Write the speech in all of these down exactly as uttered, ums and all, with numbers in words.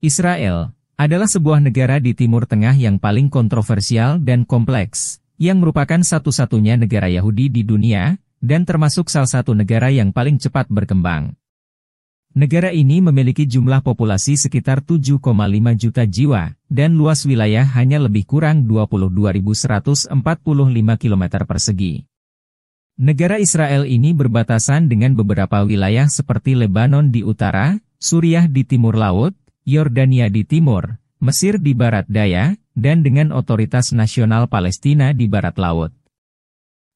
Israel adalah sebuah negara di Timur Tengah yang paling kontroversial dan kompleks, yang merupakan satu-satunya negara Yahudi di dunia, dan termasuk salah satu negara yang paling cepat berkembang. Negara ini memiliki jumlah populasi sekitar tujuh koma lima juta jiwa, dan luas wilayah hanya lebih kurang dua puluh dua ribu seratus empat puluh lima kilometer persegi. Negara Israel ini berbatasan dengan beberapa wilayah seperti Lebanon di utara, Suriah di timur laut, Yordania di timur, Mesir di barat daya, dan dengan Otoritas Nasional Palestina di barat laut.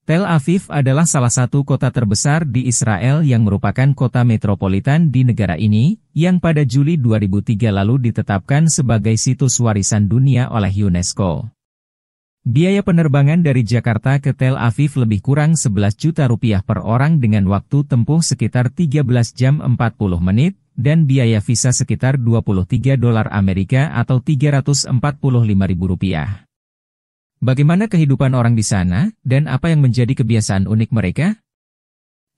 Tel Aviv adalah salah satu kota terbesar di Israel yang merupakan kota metropolitan di negara ini, yang pada Juli dua ribu tiga lalu ditetapkan sebagai Situs Warisan Dunia oleh UNESCO. Biaya penerbangan dari Jakarta ke Tel Aviv lebih kurang sebelas juta rupiah per orang dengan waktu tempuh sekitar tiga belas jam empat puluh menit, dan biaya visa sekitar dua puluh tiga dolar Amerika atau tiga ratus empat puluh lima ribu rupiah. Bagaimana kehidupan orang di sana, dan apa yang menjadi kebiasaan unik mereka?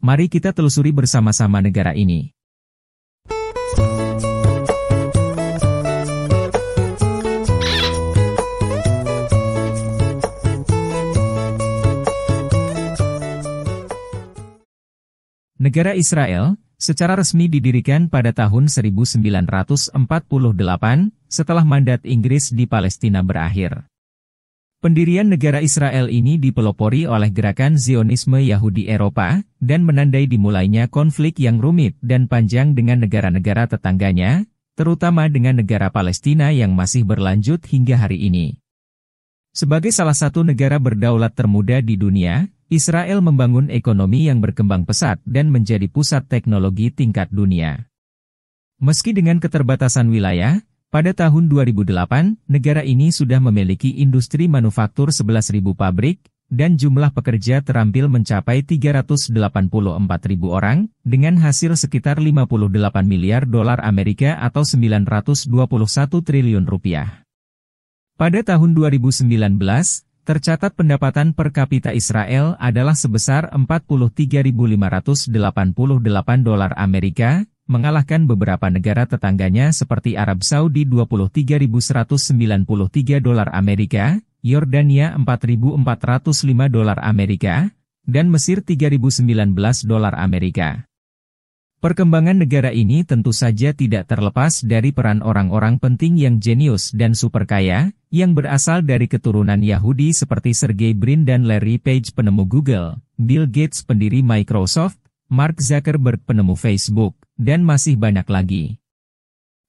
Mari kita telusuri bersama-sama negara ini. Negara Israel secara resmi didirikan pada tahun seribu sembilan ratus empat puluh delapan setelah mandat Inggris di Palestina berakhir. Pendirian negara Israel ini dipelopori oleh gerakan Zionisme Yahudi Eropa dan menandai dimulainya konflik yang rumit dan panjang dengan negara-negara tetangganya, terutama dengan negara Palestina yang masih berlanjut hingga hari ini. Sebagai salah satu negara berdaulat termuda di dunia, Israel membangun ekonomi yang berkembang pesat dan menjadi pusat teknologi tingkat dunia. Meski dengan keterbatasan wilayah, pada tahun dua ribu delapan, negara ini sudah memiliki industri manufaktur sebelas ribu pabrik, dan jumlah pekerja terampil mencapai tiga ratus delapan puluh empat ribu orang, dengan hasil sekitar lima puluh delapan miliar dolar Amerika atau sembilan ratus dua puluh satu triliun rupiah. Pada tahun dua ribu sembilan belas, tercatat pendapatan per kapita Israel adalah sebesar empat puluh tiga ribu lima ratus delapan puluh delapan dolar Amerika, mengalahkan beberapa negara tetangganya seperti Arab Saudi dua puluh tiga ribu seratus sembilan puluh tiga dolar Amerika, Yordania empat ribu empat ratus lima dolar Amerika, dan Mesir tiga ribu sembilan belas dolar Amerika. Perkembangan negara ini tentu saja tidak terlepas dari peran orang-orang penting yang jenius dan super kaya, yang berasal dari keturunan Yahudi seperti Sergey Brin dan Larry Page penemu Google, Bill Gates pendiri Microsoft, Mark Zuckerberg penemu Facebook, dan masih banyak lagi.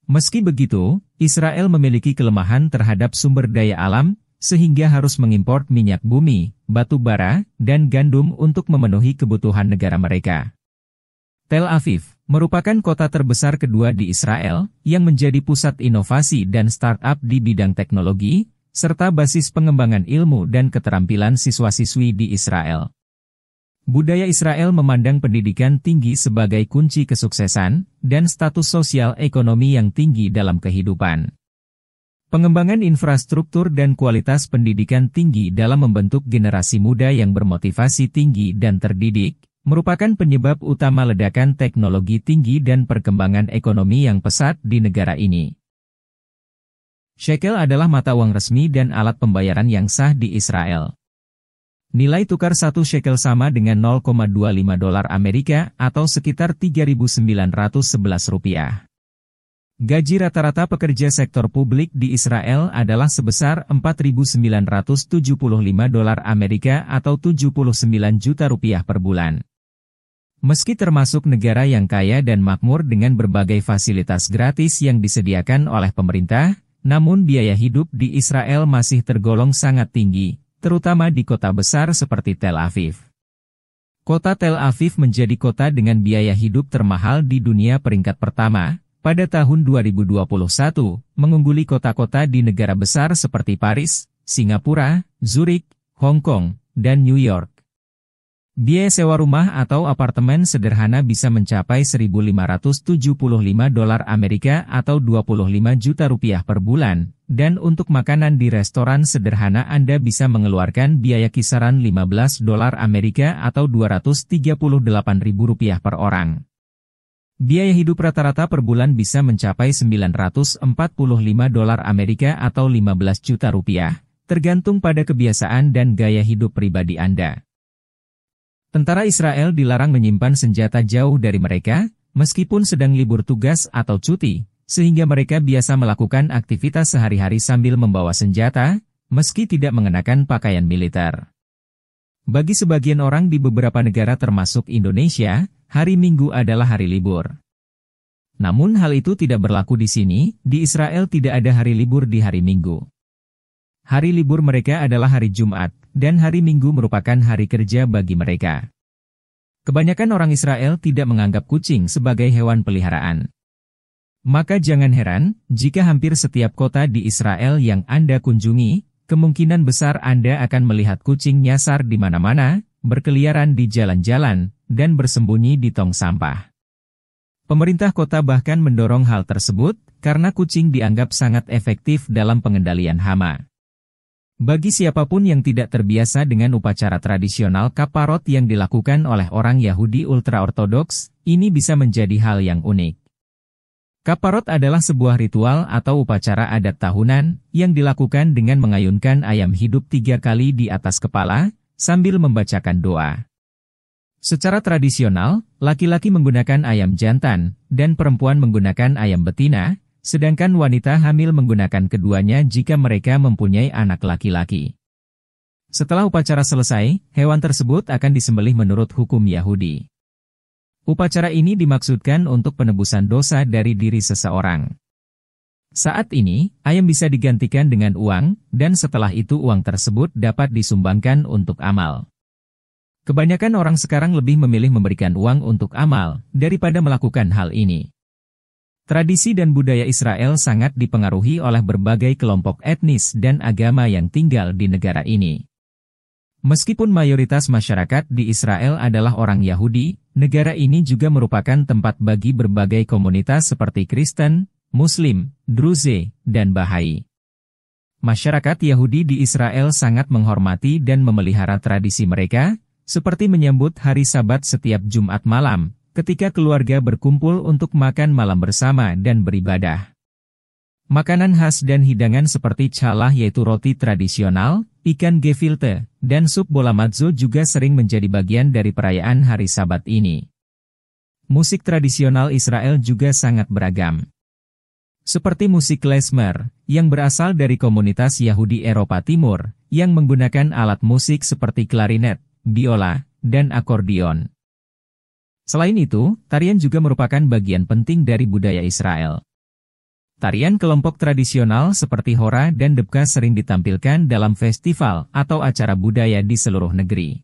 Meski begitu, Israel memiliki kelemahan terhadap sumber daya alam, sehingga harus mengimpor minyak bumi, batu bara, dan gandum untuk memenuhi kebutuhan negara mereka. Tel Aviv merupakan kota terbesar kedua di Israel, yang menjadi pusat inovasi dan startup di bidang teknologi, serta basis pengembangan ilmu dan keterampilan siswa-siswi di Israel. Budaya Israel memandang pendidikan tinggi sebagai kunci kesuksesan, dan status sosial ekonomi yang tinggi dalam kehidupan. Pengembangan infrastruktur dan kualitas pendidikan tinggi dalam membentuk generasi muda yang bermotivasi tinggi dan terdidik, merupakan penyebab utama ledakan teknologi tinggi dan perkembangan ekonomi yang pesat di negara ini. Shekel adalah mata uang resmi dan alat pembayaran yang sah di Israel. Nilai tukar satu shekel sama dengan nol koma dua lima dolar Amerika atau sekitar tiga ribu sembilan ratus sebelas rupiah. Gaji rata-rata pekerja sektor publik di Israel adalah sebesar empat ribu sembilan ratus tujuh puluh lima dolar Amerika atau tujuh puluh sembilan juta rupiah per bulan. Meski termasuk negara yang kaya dan makmur dengan berbagai fasilitas gratis yang disediakan oleh pemerintah, namun biaya hidup di Israel masih tergolong sangat tinggi, terutama di kota besar seperti Tel Aviv. Kota Tel Aviv menjadi kota dengan biaya hidup termahal di dunia peringkat pertama, pada tahun dua ribu dua puluh satu, mengungguli kota-kota di negara besar seperti Paris, Singapura, Zurich, Hong Kong, dan New York. Biaya sewa rumah atau apartemen sederhana bisa mencapai seribu lima ratus tujuh puluh lima dolar Amerika atau dua puluh lima juta rupiah per bulan, dan untuk makanan di restoran sederhana Anda bisa mengeluarkan biaya kisaran lima belas dolar Amerika atau dua ratus tiga puluh delapan ribu rupiah per orang. Biaya hidup rata-rata per bulan bisa mencapai sembilan ratus empat puluh lima dolar Amerika atau lima belas juta rupiah, tergantung pada kebiasaan dan gaya hidup pribadi Anda. Tentara Israel dilarang menyimpan senjata jauh dari mereka, meskipun sedang libur tugas atau cuti, sehingga mereka biasa melakukan aktivitas sehari-hari sambil membawa senjata, meski tidak mengenakan pakaian militer. Bagi sebagian orang di beberapa negara termasuk Indonesia, hari Minggu adalah hari libur. Namun hal itu tidak berlaku di sini, di Israel tidak ada hari libur di hari Minggu. Hari libur mereka adalah hari Jumat, dan hari Minggu merupakan hari kerja bagi mereka. Kebanyakan orang Israel tidak menganggap kucing sebagai hewan peliharaan. Maka jangan heran, jika hampir setiap kota di Israel yang Anda kunjungi, kemungkinan besar Anda akan melihat kucing nyasar di mana-mana, berkeliaran di jalan-jalan, dan bersembunyi di tong sampah. Pemerintah kota bahkan mendorong hal tersebut, karena kucing dianggap sangat efektif dalam pengendalian hama. Bagi siapapun yang tidak terbiasa dengan upacara tradisional Kaparot yang dilakukan oleh orang Yahudi ultra-ortodoks, ini bisa menjadi hal yang unik. Kaparot adalah sebuah ritual atau upacara adat tahunan yang dilakukan dengan mengayunkan ayam hidup tiga kali di atas kepala sambil membacakan doa. Secara tradisional, laki-laki menggunakan ayam jantan dan perempuan menggunakan ayam betina, sedangkan wanita hamil menggunakan keduanya jika mereka mempunyai anak laki-laki. Setelah upacara selesai, hewan tersebut akan disembelih menurut hukum Yahudi. Upacara ini dimaksudkan untuk penebusan dosa dari diri seseorang. Saat ini, ayam bisa digantikan dengan uang, dan setelah itu uang tersebut dapat disumbangkan untuk amal. Kebanyakan orang sekarang lebih memilih memberikan uang untuk amal, daripada melakukan hal ini. Tradisi dan budaya Israel sangat dipengaruhi oleh berbagai kelompok etnis dan agama yang tinggal di negara ini. Meskipun mayoritas masyarakat di Israel adalah orang Yahudi, negara ini juga merupakan tempat bagi berbagai komunitas seperti Kristen, Muslim, Druze, dan Bahai. Masyarakat Yahudi di Israel sangat menghormati dan memelihara tradisi mereka, seperti menyambut hari Sabat setiap Jumat malam, ketika keluarga berkumpul untuk makan malam bersama dan beribadah. Makanan khas dan hidangan seperti challah yaitu roti tradisional, ikan gefilte, dan sup bola matzo juga sering menjadi bagian dari perayaan hari Sabat ini. Musik tradisional Israel juga sangat beragam. Seperti musik klezmer, yang berasal dari komunitas Yahudi Eropa Timur, yang menggunakan alat musik seperti klarinet, biola, dan akordeon. Selain itu, tarian juga merupakan bagian penting dari budaya Israel. Tarian kelompok tradisional seperti Hora dan Debka sering ditampilkan dalam festival atau acara budaya di seluruh negeri.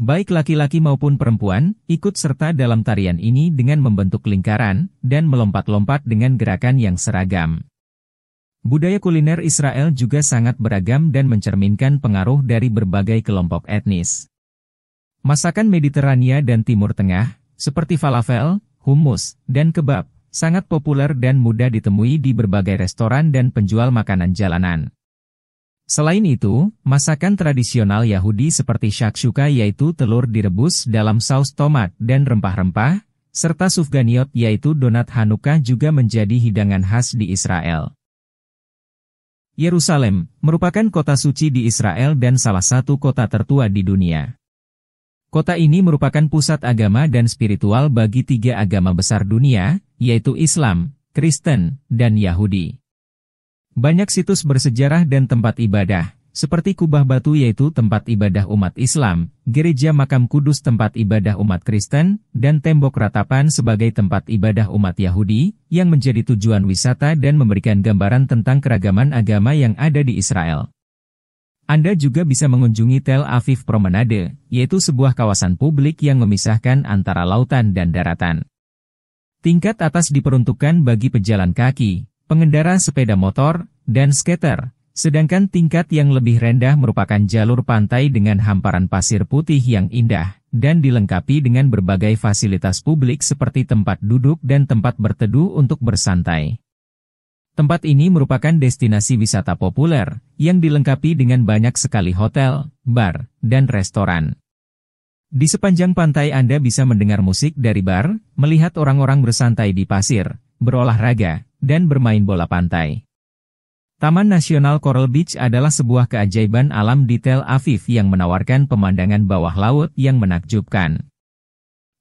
Baik laki-laki maupun perempuan ikut serta dalam tarian ini dengan membentuk lingkaran dan melompat-lompat dengan gerakan yang seragam. Budaya kuliner Israel juga sangat beragam dan mencerminkan pengaruh dari berbagai kelompok etnis. Masakan Mediterania dan Timur Tengah, seperti falafel, hummus, dan kebab, sangat populer dan mudah ditemui di berbagai restoran dan penjual makanan jalanan. Selain itu, masakan tradisional Yahudi seperti shakshuka yaitu telur direbus dalam saus tomat dan rempah-rempah, serta sufganiyot yaitu donat Hanukkah juga menjadi hidangan khas di Israel. Yerusalem merupakan kota suci di Israel dan salah satu kota tertua di dunia. Kota ini merupakan pusat agama dan spiritual bagi tiga agama besar dunia, yaitu Islam, Kristen, dan Yahudi. Banyak situs bersejarah dan tempat ibadah, seperti Kubah Batu yaitu tempat ibadah umat Islam, Gereja Makam Kudus tempat ibadah umat Kristen, dan Tembok Ratapan sebagai tempat ibadah umat Yahudi, yang menjadi tujuan wisata dan memberikan gambaran tentang keragaman agama yang ada di Israel. Anda juga bisa mengunjungi Tel Aviv Promenade, yaitu sebuah kawasan publik yang memisahkan antara lautan dan daratan. Tingkat atas diperuntukkan bagi pejalan kaki, pengendara sepeda motor, dan skater, sedangkan tingkat yang lebih rendah merupakan jalur pantai dengan hamparan pasir putih yang indah, dan dilengkapi dengan berbagai fasilitas publik seperti tempat duduk dan tempat berteduh untuk bersantai. Tempat ini merupakan destinasi wisata populer, yang dilengkapi dengan banyak sekali hotel, bar, dan restoran. Di sepanjang pantai Anda bisa mendengar musik dari bar, melihat orang-orang bersantai di pasir, berolahraga, dan bermain bola pantai. Taman Nasional Coral Beach adalah sebuah keajaiban alam di Tel Aviv yang menawarkan pemandangan bawah laut yang menakjubkan.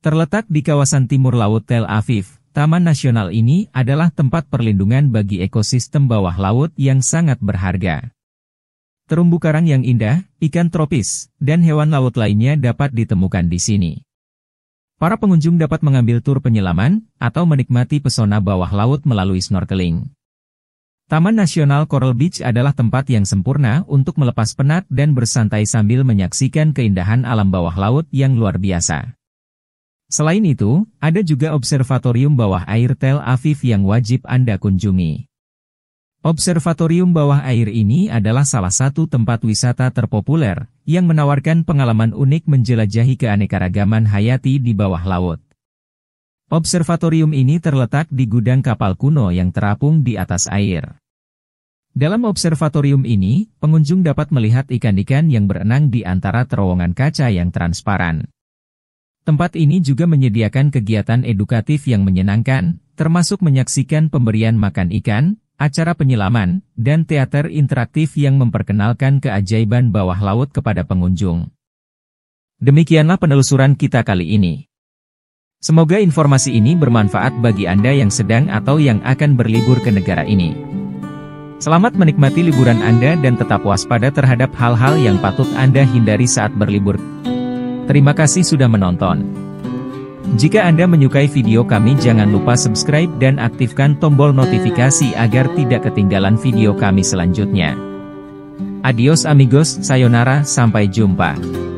Terletak di kawasan timur laut Tel Aviv, Taman Nasional ini adalah tempat perlindungan bagi ekosistem bawah laut yang sangat berharga. Terumbu karang yang indah, ikan tropis, dan hewan laut lainnya dapat ditemukan di sini. Para pengunjung dapat mengambil tur penyelaman atau menikmati pesona bawah laut melalui snorkeling. Taman Nasional Coral Beach adalah tempat yang sempurna untuk melepas penat dan bersantai sambil menyaksikan keindahan alam bawah laut yang luar biasa. Selain itu, ada juga observatorium bawah air Tel Aviv yang wajib Anda kunjungi. Observatorium bawah air ini adalah salah satu tempat wisata terpopuler, yang menawarkan pengalaman unik menjelajahi keanekaragaman hayati di bawah laut. Observatorium ini terletak di gudang kapal kuno yang terapung di atas air. Dalam observatorium ini, pengunjung dapat melihat ikan-ikan yang berenang di antara terowongan kaca yang transparan. Tempat ini juga menyediakan kegiatan edukatif yang menyenangkan, termasuk menyaksikan pemberian makan ikan, acara penyelaman, dan teater interaktif yang memperkenalkan keajaiban bawah laut kepada pengunjung. Demikianlah penelusuran kita kali ini. Semoga informasi ini bermanfaat bagi Anda yang sedang atau yang akan berlibur ke negara ini. Selamat menikmati liburan Anda dan tetap waspada terhadap hal-hal yang patut Anda hindari saat berlibur. Terima kasih sudah menonton. Jika Anda menyukai video kami, jangan lupa subscribe dan aktifkan tombol notifikasi agar tidak ketinggalan video kami selanjutnya. Adios amigos, sayonara, sampai jumpa.